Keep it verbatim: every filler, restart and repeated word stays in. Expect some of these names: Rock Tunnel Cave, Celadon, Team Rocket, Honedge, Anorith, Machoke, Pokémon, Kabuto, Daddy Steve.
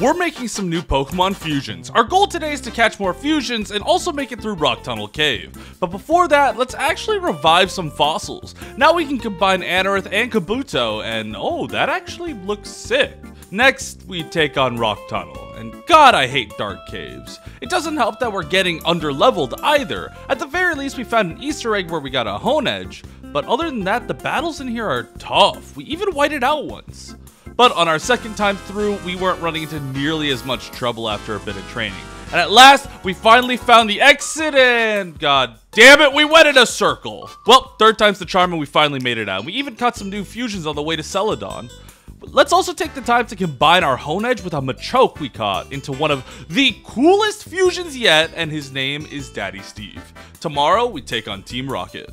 We're making some new Pokemon fusions. Our goal today is to catch more fusions and also make it through Rock Tunnel Cave. But before that, let's actually revive some fossils. Now we can combine Anorith and Kabuto, and oh, that actually looks sick. Next, we take on Rock Tunnel, and God, I hate dark caves. It doesn't help that we're getting underleveled either. At the very least, we found an Easter egg where we got a Honedge, but other than that, the battles in here are tough. We even whited out once. But on our second time through, we weren't running into nearly as much trouble after a bit of training. And at last, we finally found the exit, and God damn it, we went in a circle. Well, third time's the charm, and we finally made it out. We even caught some new fusions on the way to Celadon. Let's also take the time to combine our Honedge with a Machoke we caught into one of the coolest fusions yet, and his name is Daddy Steve. Tomorrow, we take on Team Rocket.